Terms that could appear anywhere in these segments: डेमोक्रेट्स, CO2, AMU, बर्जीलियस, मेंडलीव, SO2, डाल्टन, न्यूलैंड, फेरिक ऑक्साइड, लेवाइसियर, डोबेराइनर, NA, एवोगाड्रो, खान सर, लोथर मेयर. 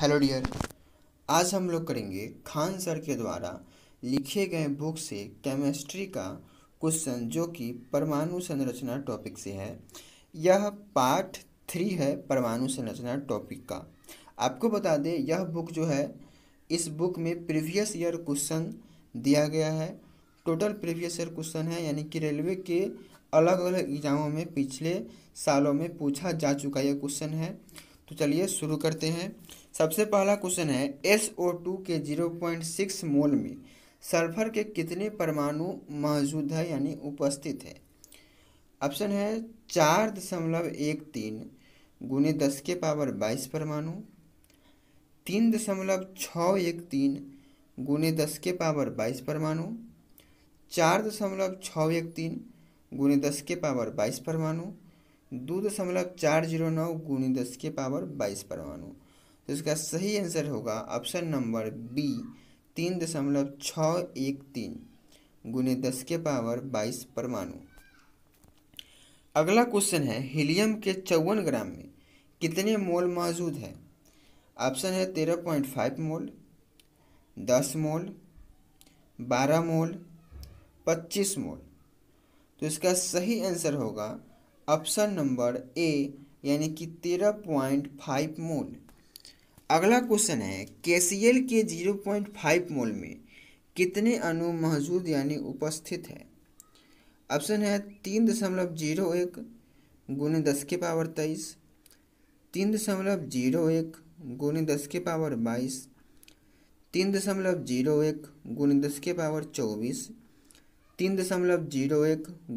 Hello dear, आज हम लोग करेंगे खान सर के द्वारा लिखे गए बुक से केमिस्ट्री का क्वेश्चन जो कि परमाणु संरचना टॉपिक से है। यह पार्ट 3 है परमाणु संरचना टॉपिक का। आपको बता दें यह बुक जो है, इस बुक में प्रीवियस ईयर क्वेश्चन दिया गया है। टोटल प्रीवियस ईयर क्वेश्चन है, यानी कि रेलवे के अलग अलग एग्जामों में पिछले सालों में पूछा जा चुका यह क्वेश्चन है। तो चलिए शुरू करते हैं। सबसे पहला क्वेश्चन है SO2 के 0.6 मोल में सल्फर के कितने परमाणु मौजूद है यानी उपस्थित है। ऑप्शन है 4.13 × 10⁻22 परमाणु, 3.613 × 10⁻22 परमाणु, 4.613 × 10⁻22 परमाणु, 2.409 × 10⁻22 परमाणु। तो इसका सही आंसर होगा ऑप्शन नंबर बी 3.613 × 10⁻22 परमाणु। अगला क्वेश्चन है हीलियम के 54 ग्राम में कितने मोल मौजूद है। ऑप्शन है 13.5 मोल, 10 मोल, 12 मोल, 25 मोल। तो इसका सही आंसर होगा ऑप्शन नंबर ए यानी कि 13.5 मोल। अगला क्वेश्चन है KCl के 0.5 मोल में कितने अणु मौजूद यानी उपस्थित है। ऑप्शन है 3.01 × 10⁻23, 3.01 × 10⁻22, 3.01 × 10⁻24,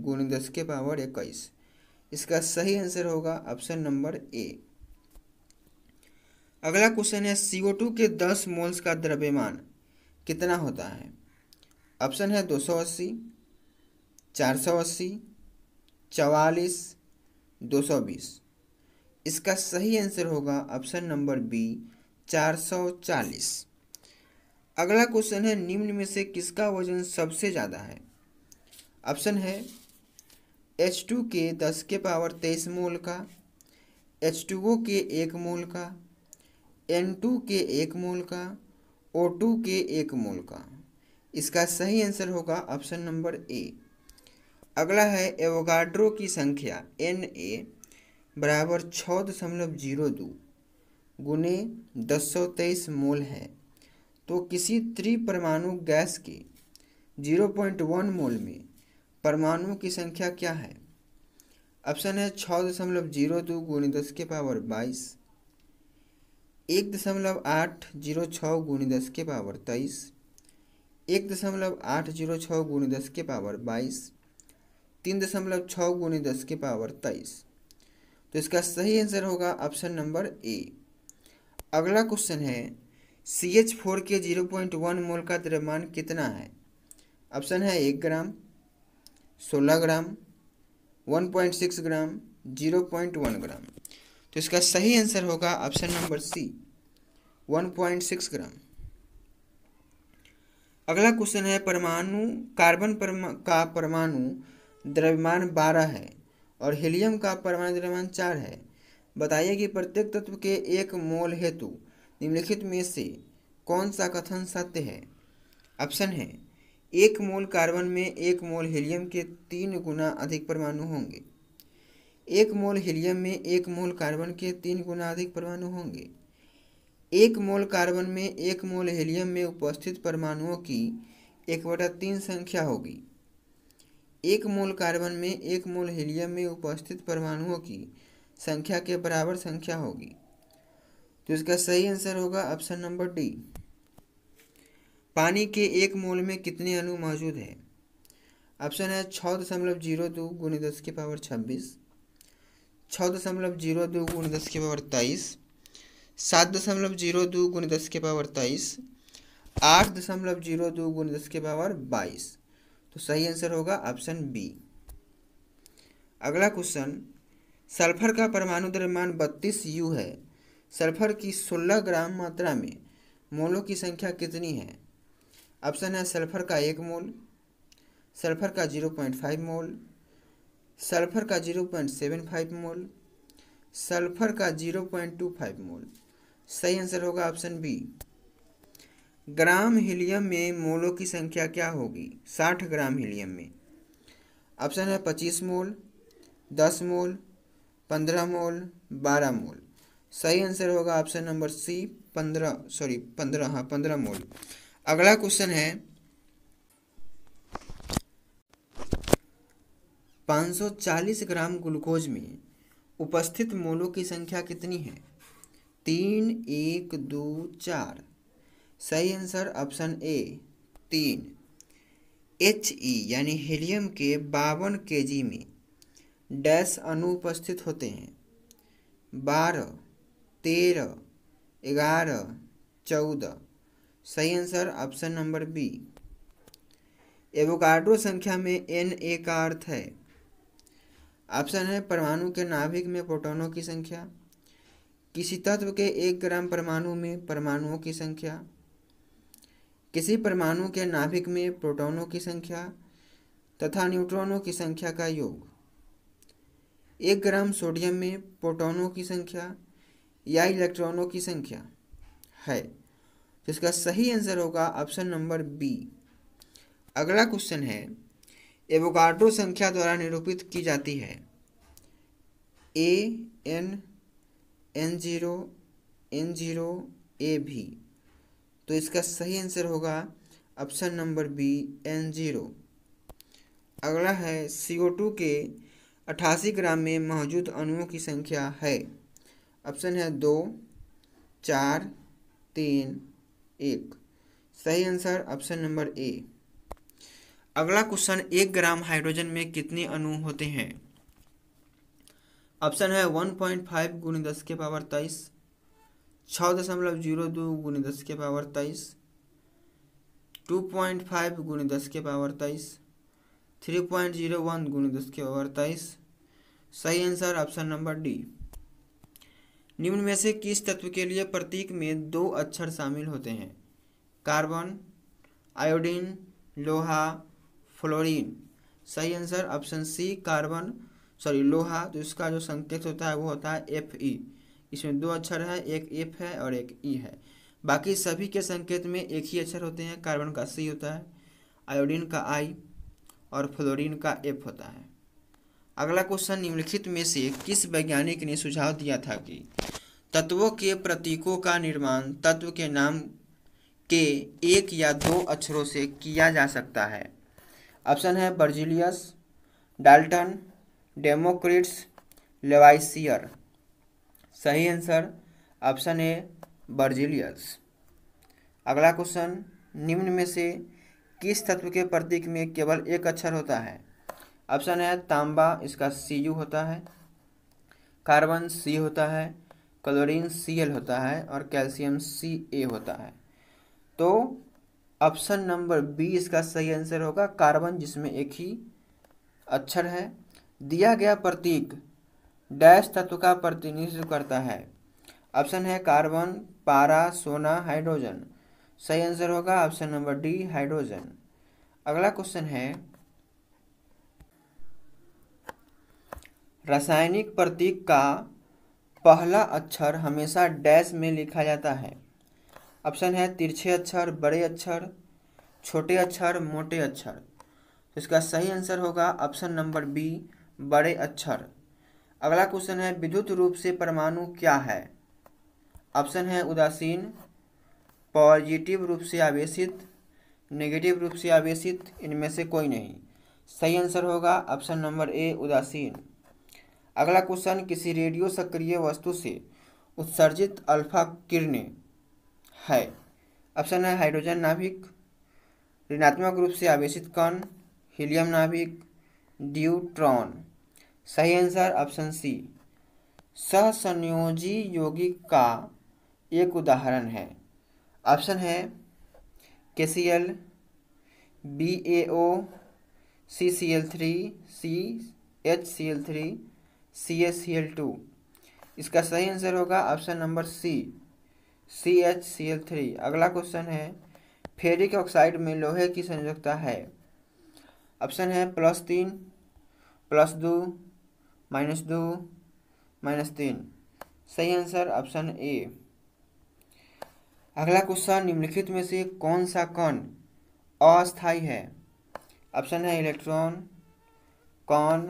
3.01 × 10⁻21। इसका सही आंसर होगा ऑप्शन नंबर ए। अगला क्वेश्चन है CO2 के 10 मोल्स का द्रव्यमान कितना होता है। ऑप्शन है 280, 480, 44, 220। इसका सही आंसर होगा ऑप्शन नंबर बी 440। अगला क्वेश्चन है निम्न में से किसका वजन सबसे ज़्यादा है। ऑप्शन है H2 के 10⁻23 मोल का, H2O के 1 मोल का, N2 के 1 मोल का, O2 के 1 मोल का। इसका सही आंसर होगा ऑप्शन नंबर ए। अगला है एवोगाड्रो की संख्या NA बराबर 6.02 × 10⁻23 मोल है, तो किसी त्रिपरमाणु गैस के 0.1 मोल में परमाणु की संख्या क्या है। ऑप्शन है 6.02 × 10⁻22, 1.806 × 10⁻23, 1.806 × 10⁻22, 3.6 × 10⁻23। तो इसका सही आंसर होगा ऑप्शन नंबर ए। अगला क्वेश्चन है CH4 के 0.1 मोल का द्रव्यमान कितना है। ऑप्शन है 1 ग्राम, 16 ग्राम, 1.6 ग्राम, 0.1 ग्राम। तो इसका सही आंसर होगा ऑप्शन नंबर सी 1.6 ग्राम। अगला क्वेश्चन है परमाणु कार्बन का परमाणु द्रव्यमान 12 है और हीलियम का परमाणु द्रव्यमान 4 है। बताइए कि प्रत्येक तत्व के 1 मोल हेतु निम्नलिखित में से कौन सा कथन सत्य है। ऑप्शन है 1 मोल कार्बन में 1 मोल हीलियम के 3 गुना अधिक परमाणु होंगे, 1 मोल हीलियम में 1 मोल कार्बन के 3 गुना अधिक परमाणु होंगे, 1 मोल कार्बन में 1 मोल हीलियम में उपस्थित परमाणुओं की 1/3 संख्या होगी, 1 मोल कार्बन में 1 मोल हीलियम में उपस्थित परमाणुओं की संख्या के बराबर संख्या होगी। तो इसका सही आंसर होगा ऑप्शन नंबर डी। पानी के 1 मोल में कितने अणु मौजूद है। ऑप्शन है 6.02 × 10⁻26, 6.02 × 10⁻23, 7.02 × 10⁻23, 8.02 × 10⁻22। तो सही आंसर होगा ऑप्शन बी। अगला क्वेश्चन सल्फर का परमाणु द्रव्यमान 32U है। सल्फर की 16 ग्राम मात्रा में मोलों की संख्या कितनी है। ऑप्शन है सल्फर का 1 मोल, सल्फर का 0.5 मोल, सल्फर का 0.75 मोल, सल्फर का 0.25 मोल, सही आंसर होगा ऑप्शन बी। ग्राम हीलियम में मोलों की संख्या क्या होगी? 60 ग्राम हीलियम में ऑप्शन है 25 मोल, 10 मोल, 15 मोल, 12 मोल। सही आंसर होगा ऑप्शन नंबर सी 15 मोल। अगला क्वेश्चन है 540 ग्राम ग्लूकोज में उपस्थित मोलों की संख्या कितनी है? 3, 1, 2, 4। सही आंसर ऑप्शन ए 3। HE यानी हीलियम के 52 kg में डैश अणु उपस्थित होते हैं। 12, 13, 11, 14। सही answer option number B. एवोगाड्रो संख्या में NA का अर्थ है। ऑप्शन है परमाणु के नाभिक में प्रोटॉनों की संख्या, किसी तत्व के 1 ग्राम परमाणु में परमाणुओं की संख्या, किसी परमाणु के नाभिक में प्रोटॉनों की संख्या तथा न्यूट्रॉनों की संख्या का योग, 1 ग्राम सोडियम में प्रोटॉनों की संख्या या इलेक्ट्रॉनों की संख्या है, जिसका सही आंसर होगा ऑप्शन नंबर बी। अगला क्वेश्चन है एवोगाड्रो संख्या द्वारा निरूपित की जाती है। A, N, N0, N0, AB। तो इसका सही आंसर होगा ऑप्शन नंबर बी N0। अगला है CO2 के 88 ग्राम में मौजूद अणुओं की संख्या है। ऑप्शन है 2, 4, 3, 1। सही आंसर ऑप्शन नंबर ए। अगला क्वेश्चन 1 ग्राम हाइड्रोजन में कितने अणु होते हैं? ऑप्शन है 1.5 × 10⁻²ⁱ, 6.02 × 10⁻²ⁱ, 2.5 × 10⁻²ⁱ, 3.01 × 10⁻²ⁱ। सही आंसर ऑप्शन नंबर डी। निम्न में से किस तत्व के लिए प्रतीक में 2 अक्षर शामिल होते हैं? कार्बन, आयोडीन, लोहा, फ्लोरीन। सही आंसर ऑप्शन सी लोहा। तो इसका जो संकेत होता है वो होता है FE। इसमें 2 अक्षर है, एक F है और एक E है। बाकी सभी के संकेत में एक ही अक्षर होते हैं। कार्बन का C होता है, आयोडीन का I और फ्लोरीन का F होता है। अगला क्वेश्चन निम्नलिखित में से किस वैज्ञानिक ने सुझाव दिया था कि तत्वों के प्रतीकों का निर्माण तत्व के नाम के 1 या 2 अक्षरों से किया जा सकता है? ऑप्शन है बर्जीलियस, डाल्टन, डेमोक्रेट्स, लेवाइसियर। सही आंसर ऑप्शन ए बर्जीलियस। अगला क्वेश्चन निम्न में से किस तत्व के प्रतीक में केवल 1 अक्षर होता है? ऑप्शन है तांबा, इसका Cu होता है, कार्बन C होता है, क्लोरीन Cl होता है और कैल्शियम Ca होता है। तो ऑप्शन नंबर बी इसका सही आंसर होगा कार्बन, जिसमें 1 ही अक्षर है। दिया गया प्रतीक डैश तत्व का प्रतिनिधित्व करता है। ऑप्शन है कार्बन, पारा, सोना, हाइड्रोजन। सही आंसर होगा ऑप्शन नंबर डी हाइड्रोजन। अगला क्वेश्चन है रासायनिक प्रतीक का पहला अक्षर हमेशा डैश में लिखा जाता है। ऑप्शन है तिरछे अक्षर, बड़े अक्षर, छोटे अक्षर, मोटे अक्षर। इसका सही आंसर होगा ऑप्शन नंबर बी बड़े अक्षर। अगला क्वेश्चन है विद्युत रूप से परमाणु क्या है? ऑप्शन है उदासीन, पॉजिटिव रूप से आवेशित, नेगेटिव रूप से आवेशित, इनमें से कोई नहीं। सही आंसर होगा ऑप्शन नंबर ए उदासीन। अगला क्वेश्चन किसी रेडियो सक्रिय वस्तु से उत्सर्जित अल्फा किरणें है। ऑप्शन है हाइड्रोजन नाभिक, ऋणात्मक रूप से आवेशित कण, हीलियम नाभिक, ड्यूट्रॉन। सही आंसर ऑप्शन सी। सहसंयोजी यौगिक का एक उदाहरण है। ऑप्शन है KCl, BaO, CCl3, CHCl3, CHCl2। इसका सही आंसर होगा ऑप्शन नंबर सी CHCl3। अगला क्वेश्चन है फेरिक ऑक्साइड में लोहे की संयोजकता है। ऑप्शन है +3, +2, -2, -3। सही आंसर ऑप्शन ए। अगला क्वेश्चन, निम्नलिखित में से कौन सा कण अस्थायी है? ऑप्शन है इलेक्ट्रॉन, कण,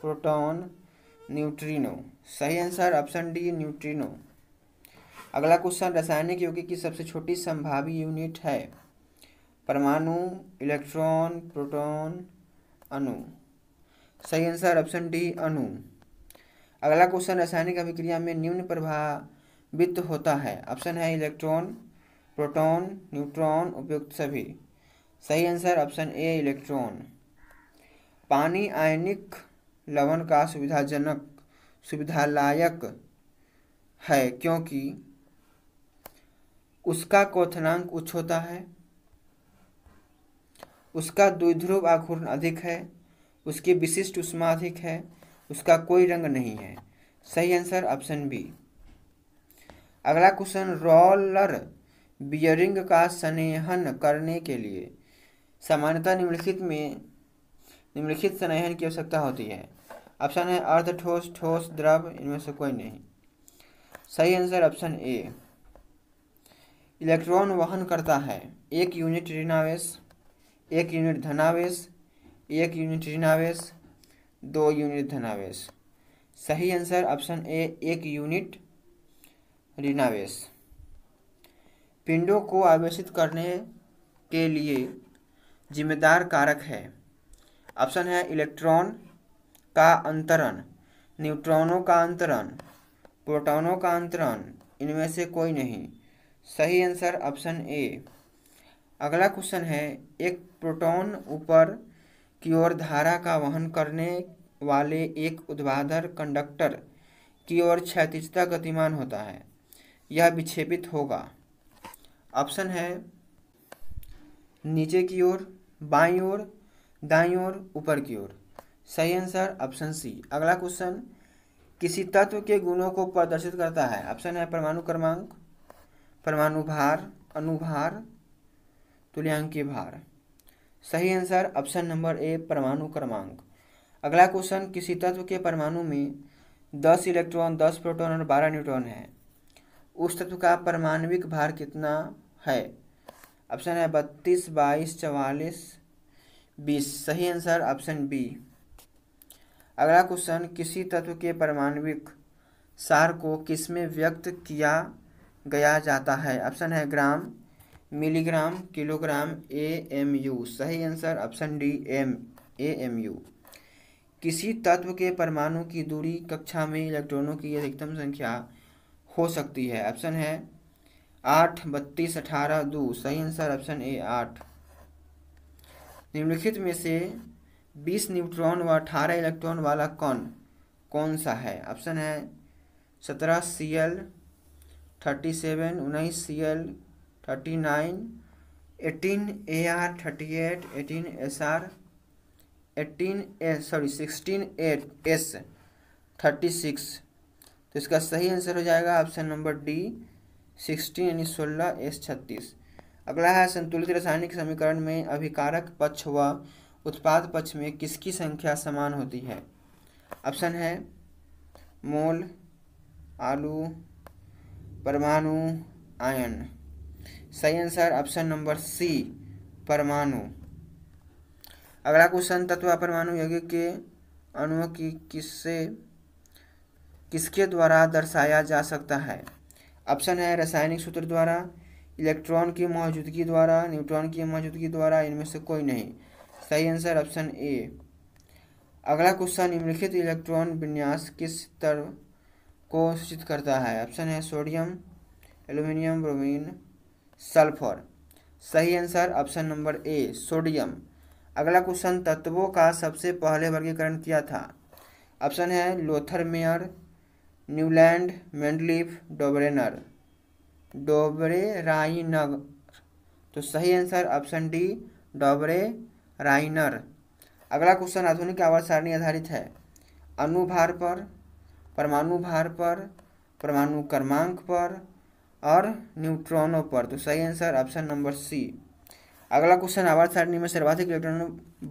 प्रोटॉन, न्यूट्रिनो। सही आंसर ऑप्शन डी न्यूट्रिनो। अगला क्वेश्चन, रासायनिक यौगिक की सबसे छोटी संभावी यूनिट है? परमाणु, इलेक्ट्रॉन, प्रोटॉन, अणु। सही आंसर ऑप्शन डी अणु। अगला क्वेश्चन, रासायनिक अभिक्रिया में निम्न प्रभावित होता है? ऑप्शन है इलेक्ट्रॉन, प्रोटॉन, न्यूट्रॉन, उपयुक्त सभी। सही आंसर ऑप्शन ए इलेक्ट्रॉन। पानी आयनिक लवण का सुविधालायक है क्योंकि उसका क्वथनांक उच्च होता है, उसका द्विध्रुव आघूर्ण अधिक है, उसकी विशिष्ट ऊष्मा अधिक है, उसका कोई रंग नहीं है। सही आंसर ऑप्शन बी। अगला क्वेश्चन, रोलर बियरिंग का स्नेहन करने के लिए सामान्यतः निम्नलिखित स्नेहन की आवश्यकता होती है? ऑप्शन है अर्ध ठोस, ठोस, द्रव, इनमें से कोई नहीं। सही आंसर ऑप्शन ए। इलेक्ट्रॉन वहन करता है एक यूनिट ऋणावेश, एक यूनिट धनावेश, एक यूनिट ऋणावेश, दो यूनिट धनावेश। सही आंसर ऑप्शन ए एक यूनिट ऋणावेश। पिंडों को आवेशित करने के लिए जिम्मेदार कारक है? ऑप्शन है इलेक्ट्रॉन का अंतरण, न्यूट्रॉनों का अंतरण, प्रोटॉनों का अंतरण, इनमें से कोई नहीं। सही आंसर ऑप्शन ए। अगला क्वेश्चन है, एक प्रोटॉन ऊपर की ओर धारा का वहन करने वाले एक ऊर्ध्वाधर कंडक्टर की ओर क्षैतिजता गतिमान होता है, यह विक्षेपित होगा? ऑप्शन है नीचे की ओर, बाईं ओर, दाईं ओर, ऊपर की ओर। सही आंसर ऑप्शन सी। अगला क्वेश्चन, किसी तत्व के गुणों को प्रदर्शित करता है? ऑप्शन है परमाणु क्रमांक, परमाणु भार, अणुभार, तुल्यांकी भार। सही आंसर ऑप्शन नंबर ए परमाणु क्रमांक। अगला क्वेश्चन, किसी तत्व के परमाणु में 10 इलेक्ट्रॉन, 10 प्रोटॉन और 12 न्यूट्रॉन है, उस तत्व का परमाण्विक भार कितना है? ऑप्शन है 32, 22, 44, 20। सही आंसर ऑप्शन बी। अगला क्वेश्चन, किसी तत्व के परमाण्विक सार को किसमें व्यक्त किया गया जाता है? ऑप्शन है ग्राम, मिलीग्राम, किलोग्राम, AMU। सही आंसर ऑप्शन डी AMU। किसी तत्व के परमाणु की दूरी कक्षा में इलेक्ट्रॉनों की अधिकतम संख्या हो सकती है? ऑप्शन है 8, 32, 18, 2। सही आंसर ऑप्शन ए 8। निम्नलिखित में से 20 न्यूट्रॉन व 18 इलेक्ट्रॉन वाला कण कौन सा है? ऑप्शन है 17 Cl, 37, 19 Cl, 39, 18 Ar, 38, 18 Sr, 16 S, 36। तो इसका सही आंसर हो जाएगा ऑप्शन नंबर डी 16 यानी 16 S 36। अगला है, संतुलित रासायनिक समीकरण में अभिकारक पक्ष व उत्पाद पक्ष में किसकी संख्या समान होती है? ऑप्शन है मोल, आलू, परमाणु, आयन। सही आंसर ऑप्शन नंबर सी परमाणु। अगला क्वेश्चन, तत्व परमाणु यौगिक के अणुओं की किसके द्वारा दर्शाया जा सकता है? ऑप्शन है रासायनिक सूत्र द्वारा, इलेक्ट्रॉन की मौजूदगी द्वारा, न्यूट्रॉन की मौजूदगी द्वारा, इनमें से कोई नहीं। सही आंसर ऑप्शन ए। अगला क्वेश्चन, निम्नलिखित इलेक्ट्रॉन विन्यास किस तत्व को सूचित करता है? ऑप्शन है सोडियम, एल्यूमिनियम, ब्रोमीन, सल्फर। सही answer option number A sodium. अगला क्वेश्चन, तत्वों का सबसे पहले वर्गीकरण किया था? ऑप्शन है लोथर मेयर, न्यूलैंड, मेंडलीव, डोबेराइनर। तो सही आंसर ऑप्शन डी डोबेराइनर। अगला क्वेश्चन, आधुनिक आवर्त सारणी आधारित है अणु भार पर, परमाणु भार पर, परमाणु क्रमांक पर और न्यूट्रॉनों पर। तो सही आंसर ऑप्शन नंबर सी। अगला क्वेश्चन, आवर्त सारणी में सर्वाधिक इलेक्ट्रॉन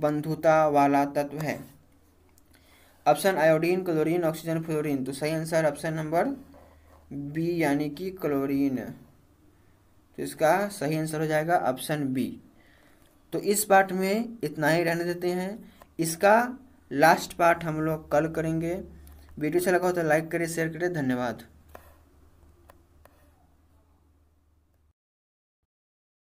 बंधुता वाला तत्व है? Option iodine, chlorine, oxygen, fluorine. तो सही आंसर ऑप्शन नंबर बी यानी कि क्लोरीन। तो इसका सही आंसर हो जाएगा ऑप्शन बी। तो इस पार्ट में इतना ही रहने देते हैं, इसका लास्ट पार्ट हम लोग कल करेंगे। वीडियो अच्छा लगा हो तो लाइक करें, शेयर करें, धन्यवाद।